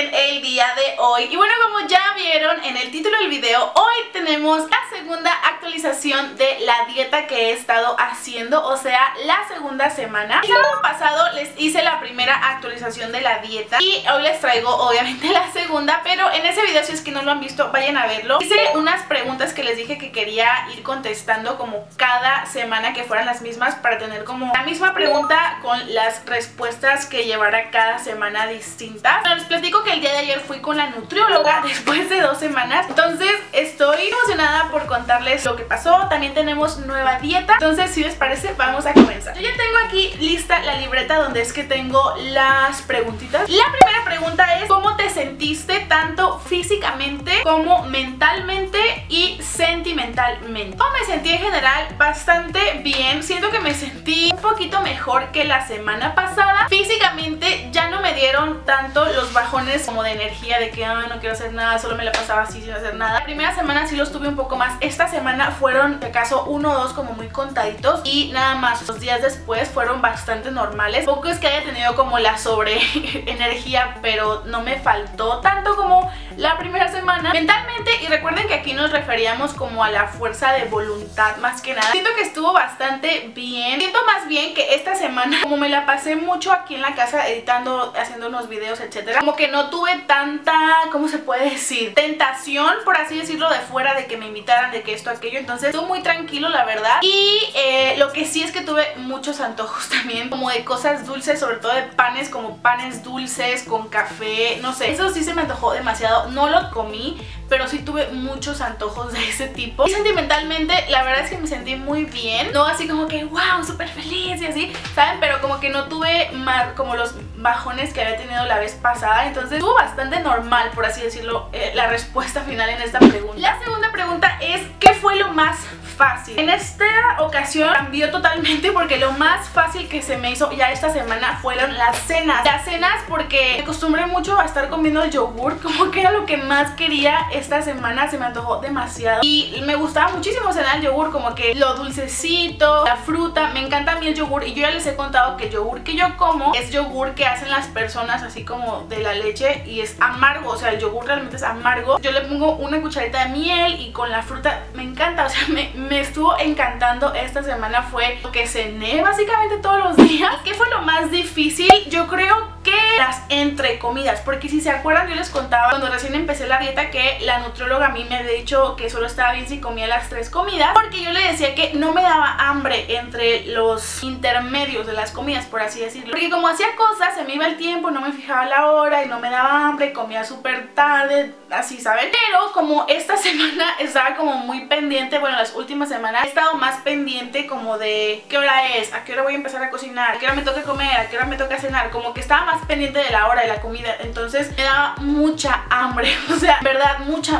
bien el día de hoy. Y bueno, como ya vieron en el título del video, hoy tenemos la segunda actualización de la dieta que he estado haciendo, o sea, la segunda semana. El sábado pasado les hice la primera actualización de la dieta y hoy les traigo obviamente la segunda, pero en ese video, si es que no lo han visto, vayan a verlo. Hice unas preguntas que les dije que quería ir contestando como cada semana, que fueran las mismas, para tener como la misma pregunta con las respuestas que llevara cada semana distintas. Bueno, les platico que el día de ayer fui con la nutrióloga después de 2 semanas, entonces estoy emocionada por contarles lo que pasó. También tenemos nueva dieta, entonces si les parece vamos a comenzar. Yo ya tengo aquí lista la libreta donde es que tengo las preguntitas. La primera pregunta es: ¿cómo te sentiste tanto físicamente como mentalmente y sentimentalmente? Yo me sentí en general bastante bien, siento que me sentí un poquito mejor que la semana pasada. Físicamente ya no me dieron tanto los bajones como de energía, de que no quiero hacer nada, solo me la pasaba así sin hacer nada. La primera semana sí los tuve un poco más. Esta semana fueron, de caso, 1 o 2 como muy contaditos, y nada más. Los días después fueron bastante normales. Poco es que haya tenido como la sobre energía, pero no me faltó tanto como la primera semana. Mentalmente, y recuerden que aquí nos referíamos como a la fuerza de voluntad más que nada, siento que estuvo bastante bien. Siento más bien que esta semana, como me la pasé mucho aquí en la casa editando, haciendo unos videos, etcétera, como que no tuve tanta, ¿cómo se puede decir?, tentación, por así decirlo, de fuera, de que me invitaran, de que esto, aquello. Entonces estuvo muy tranquilo, la verdad. Y lo que sí es que tuve muchos antojos también, como de cosas dulces, sobre todo de panes, como panes dulces con café, no sé, eso sí se me antojó demasiado. No lo comí, pero sí tuve muchos antojos de ese tipo. Y sentimentalmente, la verdad es que me sentí muy bien, no así como que wow, súper feliz y así, ¿saben? Pero como que no tuve más como los bajones que había tenido la vez pasada. Entonces estuvo bastante normal, por así decirlo, la respuesta final en esta pregunta. La segunda pregunta es: ¿qué fue lo más fácil? En esta ocasión cambió totalmente, porque lo más fácil que se me hizo ya esta semana fueron las cenas. Las cenas, porque me acostumbré mucho a estar comiendo yogur, como que era lo que más quería. Esta semana se me antojó demasiado y me gustaba muchísimo cenar el yogur, como que lo dulcecito, la fruta. Me encanta a mí el yogur, y yo ya les he contado que el yogur que yo como es yogur que hacen las personas así como de la leche, y es amargo, o sea, el yogur realmente es amargo. Yo le pongo una cucharita de miel y con la fruta, me encanta, o sea, me estuvo encantando. Esta semana fue lo que cené básicamente todos los días. ¿Qué fue lo más difícil? Yo creo que las entre comidas, porque si se acuerdan, yo les contaba cuando recién empecé la dieta que la nutrióloga a mí me había dicho que solo estaba bien si comía las 3 comidas, porque yo le decía que no me daba hambre entre los intermedios de las comidas, por así decirlo, porque como hacía cosas, se me iba el tiempo, no me fijaba la hora y no me daba hambre, comía súper tarde, así, ¿saben? Pero como esta semana estaba como muy pendiente, bueno, las últimas semanas he estado más pendiente como de qué hora es, a qué hora voy a empezar a cocinar, a qué hora me toca comer, a qué hora me toca cenar, como que estaba más pendiente de la hora de la comida. Entonces me daba mucha hambre, o sea, verdad, mucha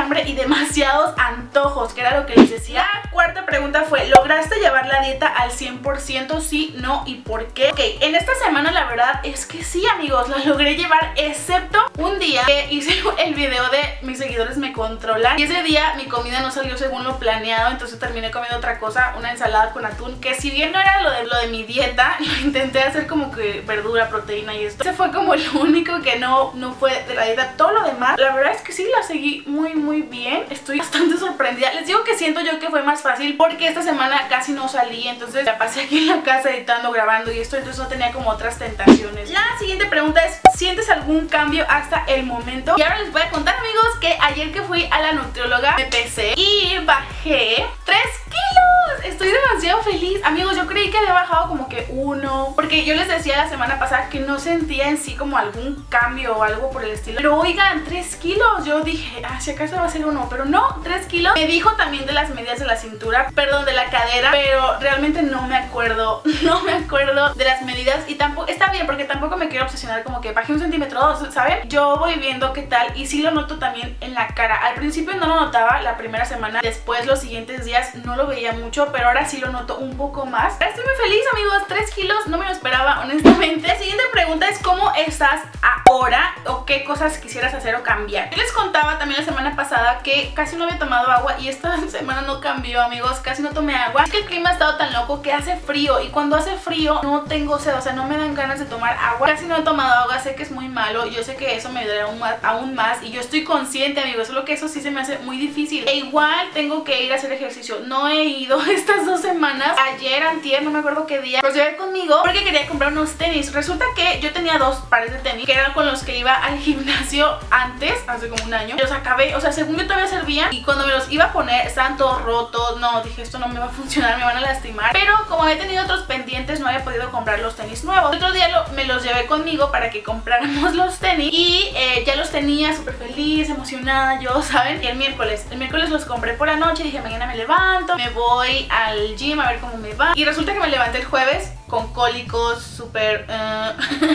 hambre y demasiados antojos, que era lo que les decía. La cuarta pregunta fue: ¿lograste llevar la dieta al 100%? Sí, no y por qué. Ok, en esta semana la verdad es que sí, amigos, la logré llevar, excepto un día que hice el video de mis seguidores me controlan, y ese día mi comida no salió según lo planeado, entonces terminé comiendo otra cosa, una ensalada con atún, que si bien no era lo de mi dieta, lo intenté hacer como que verdura, proteína y esto. Ese fue como el único que no fue de la dieta. Todo lo demás, la verdad es que sí la seguí muy bien. Estoy bastante sorprendida. Les digo que siento yo que fue más fácil porque esta semana casi no salí, entonces la pasé aquí en la casa editando, grabando y esto, entonces no tenía como otras tentaciones. La siguiente pregunta es: ¿sientes algún cambio hasta el momento? Y ahora les voy a contar, amigos, que ayer que fui a la nutrióloga me pesé y bajé 3 kilos. Estoy demasiado feliz. Amigos, yo creí que había bajado como que 1, porque yo les decía la semana pasada que no sentía en sí como algún cambio o algo por el estilo. Pero oigan, 3 kilos. Yo dije, ah, si acaso va a ser 1, pero no, 3 kilos. Me dijo también de las medidas de la cintura, perdón, de la cadera, pero realmente no me acuerdo de las medidas, y tampoco, está bien, porque tampoco me quiero obsesionar como que bajé 1 centímetro o 2, ¿saben? Yo voy viendo qué tal, y sí lo noto también en la cara. Al principio no lo notaba la primera semana, después los siguientes días no lo veía mucho, pero ahora sí lo noto un poco más. Estoy muy feliz, amigos, 3 kilos, no me lo esperaba, honestamente. La siguiente pregunta pregunta es cómo estás ahora o qué cosas quisieras hacer o cambiar. Yo les contaba también la semana pasada que casi no había tomado agua y esta semana no cambió, amigos, casi no tomé agua. Es que el clima ha estado tan loco que hace frío y cuando hace frío no tengo sed, o sea, no me dan ganas de tomar agua. Casi no he tomado agua, sé que es muy malo, yo sé que eso me ayudará aún más y yo estoy consciente, amigos, solo que eso sí se me hace muy difícil. E igual tengo que ir a hacer ejercicio, no he ido estas 2 semanas, ayer, antier, no me acuerdo qué día, los llevé conmigo porque quería comprar unos tenis. Resulta que yo tenía 2 pares de tenis que eran con los que iba al gimnasio antes, hace como un año. Los acabé, o sea, según yo todavía servían, y cuando me los iba a poner estaban todos rotos. No, dije, esto no me va a funcionar, me van a lastimar. Pero como he tenido otros pendientes, no había podido comprar los tenis nuevos. El otro día me los llevé conmigo para que compráramos los tenis y ya los tenía, súper feliz, emocionada, yo, ¿saben? Y el miércoles los compré por la noche, dije, mañana me levanto, me voy al gym a ver cómo me va. Y resulta que me levanté el jueves con cólicos, súper...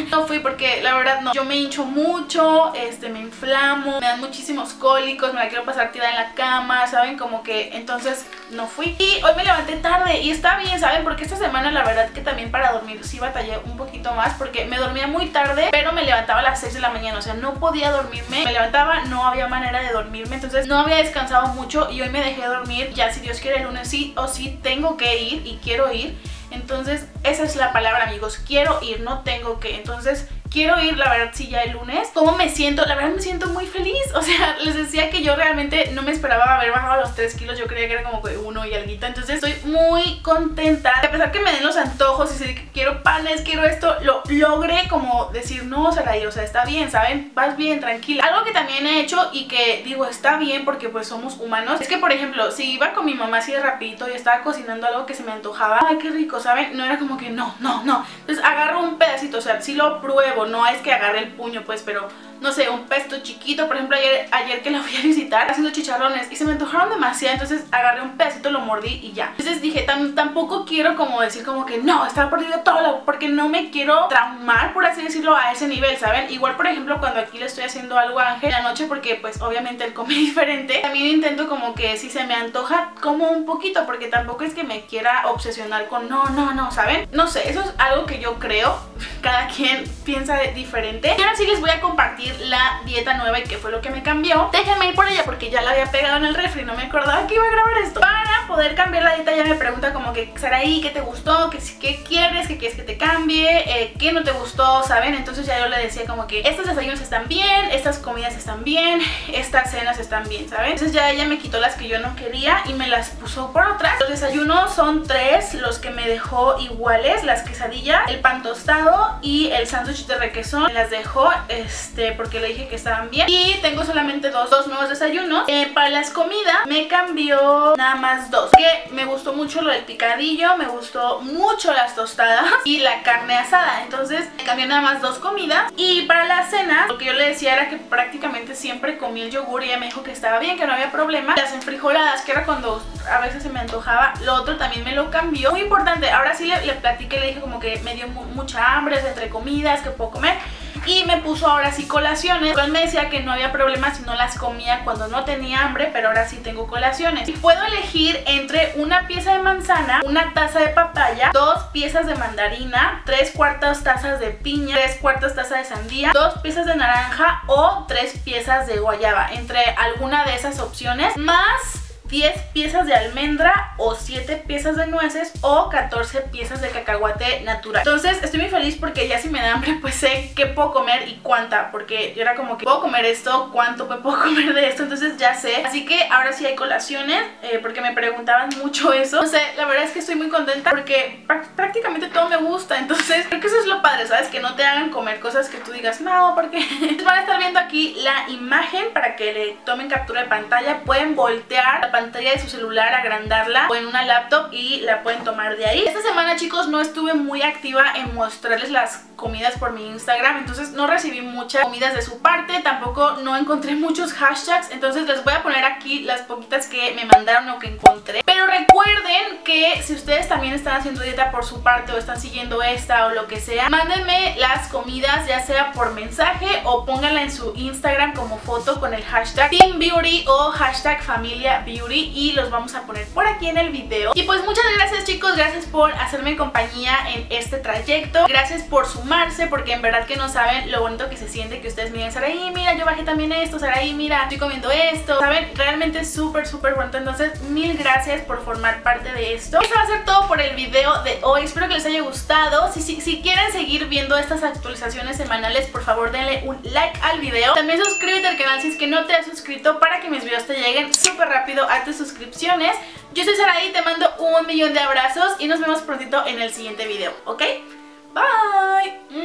No fui porque la verdad no, yo me hincho mucho, me inflamo, me dan muchísimos cólicos, me la quiero pasar tirada en la cama, ¿saben? Como que entonces no fui. Y hoy me levanté tarde y está bien, ¿saben? Porque esta semana la verdad que también para dormir sí batallé un poquito más porque me dormía muy tarde, pero me levantaba a las 6 de la mañana, o sea, no podía dormirme, me levantaba, no había manera de dormirme, entonces no había descansado mucho y hoy me dejé dormir. Ya si Dios quiere el lunes sí o sí tengo que ir y quiero ir. Entonces esa es la palabra, amigos, quiero ir, no tengo que, entonces quiero ir, la verdad, sí, ya el lunes. ¿Cómo me siento? La verdad me siento muy feliz, o sea, les decía que yo realmente no me esperaba haber bajado los 3 kilos, yo creía que era como que 1 y alguito, entonces estoy muy contenta, a pesar que me den los antojos y decir que quiero panes, quiero esto, lo logré como decir, no, Sarai, o sea, está bien, ¿saben? Vas bien, tranquila. Algo que también he hecho y que digo, está bien porque pues somos humanos, es que por ejemplo, si iba con mi mamá así de rapidito y estaba cocinando algo que se me antojaba, ay, qué rico, ¿saben? No era como que no, entonces agarro un pedacito, o sea, sí lo pruebo, no es que agarre el puño pues, pero no sé, un pesto chiquito, por ejemplo ayer que la fui a visitar haciendo chicharrones y se me antojaron demasiado, entonces agarré un pedacito, lo mordí y ya. Entonces dije, tampoco quiero como decir como que no, estaba perdido todo, porque no me quiero traumar, por así decirlo, a ese nivel, ¿saben? Igual por ejemplo cuando aquí le estoy haciendo algo a Ángel en la noche, porque pues obviamente él come diferente, también intento como que si se me antoja como un poquito, porque tampoco es que me quiera obsesionar con no, ¿saben? No sé, eso es algo que yo creo, cada quien piensa diferente. Y ahora sí les voy a compartir la dieta nueva y qué fue lo que me cambió. Déjenme ir por ella porque ya la había pegado en el refri, no me acordaba que iba a grabar esto. Para poder cambiar la dieta ya me pregunta como que, Sarai, ¿qué te gustó? ¿Qué quieres que te cambie? ¿Qué no te gustó? ¿Saben? Entonces ya yo le decía como que estos desayunos están bien, estas comidas están bien, estas cenas están bien, ¿saben? Entonces ya ella me quitó las que yo no quería y me las puso por otras. Los desayunos son 3 los que me dejó iguales, las quesadillas, el pan tostado y el sándwich de requesón. Me las dejó, porque le dije que estaban bien. Y tengo solamente dos nuevos desayunos. Para las comidas me cambió nada más 2. Que me gustó mucho lo del picadillo, me gustó mucho las tostadas y la carne asada. Entonces me cambió nada más 2 comidas. Y para las cenas, lo que yo le decía era que prácticamente siempre comí el yogur y ella me dijo que estaba bien, que no había problema. Las enfrijoladas, que era cuando a veces se me antojaba, lo otro también me lo cambió. Muy importante, ahora sí le platiqué, le dije como que me dio mucha hambre, es entre comidas, que puedo comer. Y me puso ahora sí colaciones, cual me decía que no había problema si no las comía cuando no tenía hambre, pero ahora sí tengo colaciones. Y puedo elegir entre una pieza de manzana, una taza de papaya, 2 piezas de mandarina, 3/4 tazas de piña, 3/4 taza de sandía, 2 piezas de naranja o 3 piezas de guayaba. Entre alguna de esas opciones, más 10 piezas de almendra o 7 piezas de nueces o 14 piezas de cacahuate natural. Entonces estoy muy feliz porque ya si me da hambre pues sé qué puedo comer y cuánta, porque yo era como que puedo comer esto, cuánto me puedo comer de esto, entonces ya sé. Así que ahora sí hay colaciones, porque me preguntaban mucho eso. No sé, la verdad es que estoy muy contenta porque prácticamente todo me gusta, entonces creo que eso es lo padre, ¿sabes? Que no te hagan comer cosas que tú digas, no, porque van a estar viendo aquí la imagen para que le tomen captura de pantalla, pueden voltear la pantalla de su celular, agrandarla o en una laptop y la pueden tomar de ahí. Esta semana, chicos, no estuve muy activa en mostrarles las comidas por mi Instagram, entonces no recibí muchas comidas de su parte, tampoco no encontré muchos hashtags, entonces les voy a poner aquí las poquitas que me mandaron o que encontré. Pero recuerden que si ustedes también están haciendo dieta por su parte o están siguiendo esta o lo que sea, mándenme las comidas ya sea por mensaje o pónganla en su Instagram como foto con el hashtag Team Beauty o hashtag Familia Beauty. descubrí y los vamos a poner por aquí en el video. Y pues muchas gracias, chicos, gracias por hacerme compañía en este trayecto, gracias por sumarse, porque en verdad que no saben lo bonito que se siente que ustedes miren, Sarai, mira, yo bajé también esto, Sarai, mira, estoy comiendo esto, saben, realmente es súper, súper bonito. Entonces, mil gracias por formar parte de esto. Eso va a ser todo por el video de hoy, espero que les haya gustado. Si quieren seguir viendo estas actualizaciones semanales, por favor denle un like al video. También suscríbete al canal si es que no te has suscrito, para que mis videos te lleguen súper rápido a tus suscripciones. Yo soy Sarai, te mando un millón de abrazos y nos vemos prontito en el siguiente video, ¿ok? Bye.